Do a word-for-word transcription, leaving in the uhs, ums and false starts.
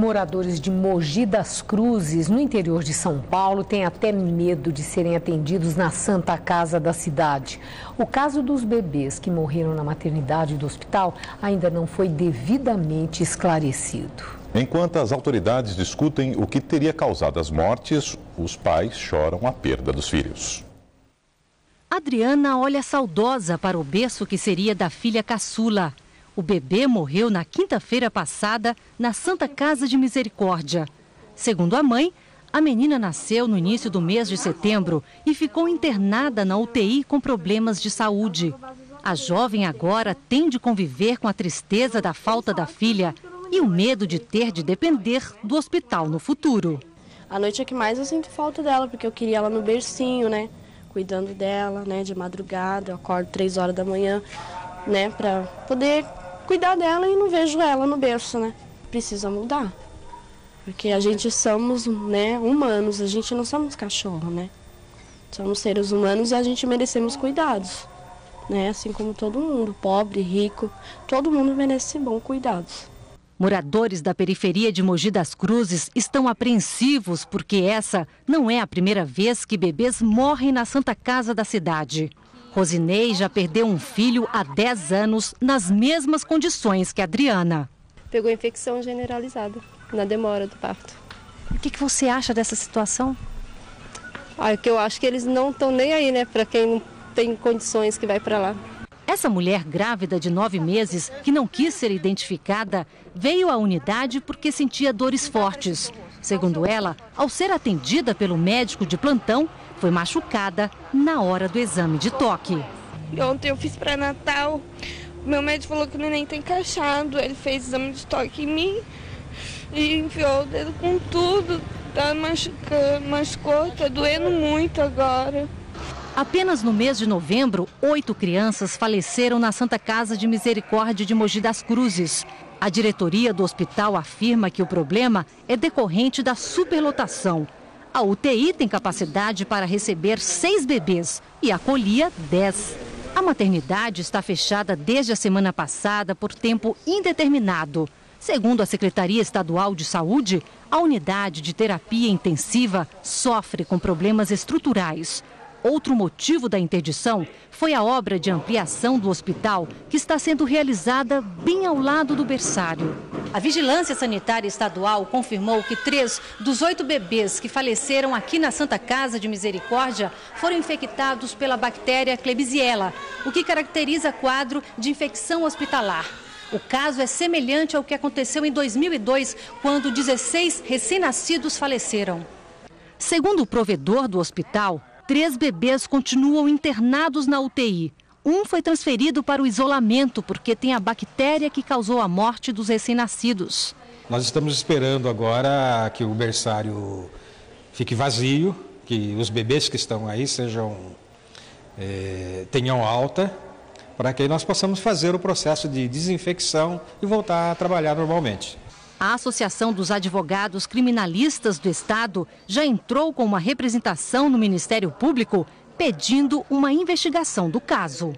Moradores de Mogi das Cruzes, no interior de São Paulo, têm até medo de serem atendidos na Santa Casa da cidade. O caso dos bebês que morreram na maternidade do hospital ainda não foi devidamente esclarecido. Enquanto as autoridades discutem o que teria causado as mortes, os pais choram a perda dos filhos. Adriana olha saudosa para o berço que seria da filha caçula. O bebê morreu na quinta-feira passada na Santa Casa de Misericórdia. Segundo a mãe, a menina nasceu no início do mês de setembro e ficou internada na U T I com problemas de saúde. A jovem agora tem de conviver com a tristeza da falta da filha e o medo de ter de depender do hospital no futuro. A noite é que mais eu sinto falta dela, porque eu queria ela no bercinho, né? Cuidando dela, né? De madrugada, eu acordo três horas da manhã, né? Pra poder cuidar dela e não vejo ela no berço, né? Precisa mudar, porque a gente somos, né, humanos, a gente não somos cachorro, né? Somos seres humanos e a gente merecemos cuidados, né? Assim como todo mundo, pobre, rico, todo mundo merece bons cuidados. Moradores da periferia de Mogi das Cruzes estão apreensivos porque essa não é a primeira vez que bebês morrem na Santa Casa da cidade. Rosinei já perdeu um filho há dez anos nas mesmas condições que a Adriana. Pegou infecção generalizada na demora do parto. O que, que você acha dessa situação? Ah, que eu acho que eles não estão nem aí, né, para quem não tem condições que vai para lá. Essa mulher grávida de nove meses, que não quis ser identificada, veio à unidade porque sentia dores fortes. Segundo ela, ao ser atendida pelo médico de plantão, foi machucada na hora do exame de toque. Ontem eu fiz pré-natal, meu médico falou que o neném tá encaixado, ele fez exame de toque em mim e enfiou o dedo com tudo, tá machucando, machucou, tá doendo muito agora. Apenas no mês de novembro, oito crianças faleceram na Santa Casa de Misericórdia de Mogi das Cruzes. A diretoria do hospital afirma que o problema é decorrente da superlotação. A U T I tem capacidade para receber seis bebês e acolhia dez. A maternidade está fechada desde a semana passada por tempo indeterminado. Segundo a Secretaria Estadual de Saúde, a unidade de terapia intensiva sofre com problemas estruturais. Outro motivo da interdição foi a obra de ampliação do hospital, que está sendo realizada bem ao lado do berçário. A Vigilância Sanitária Estadual confirmou que três dos oito bebês que faleceram aqui na Santa Casa de Misericórdia foram infectados pela bactéria Klebsiella, o que caracteriza quadro de infecção hospitalar. O caso é semelhante ao que aconteceu em dois mil e dois, quando dezesseis recém-nascidos faleceram. Segundo o provedor do hospital, três bebês continuam internados na U T I. Um foi transferido para o isolamento porque tem a bactéria que causou a morte dos recém-nascidos. Nós estamos esperando agora que o berçário fique vazio, que os bebês que estão aí sejam, é, tenham alta, para que nós possamos fazer o processo de desinfecção e voltar a trabalhar normalmente. A Associação dos Advogados Criminalistas do Estado já entrou com uma representação no Ministério Público pedindo uma investigação do caso.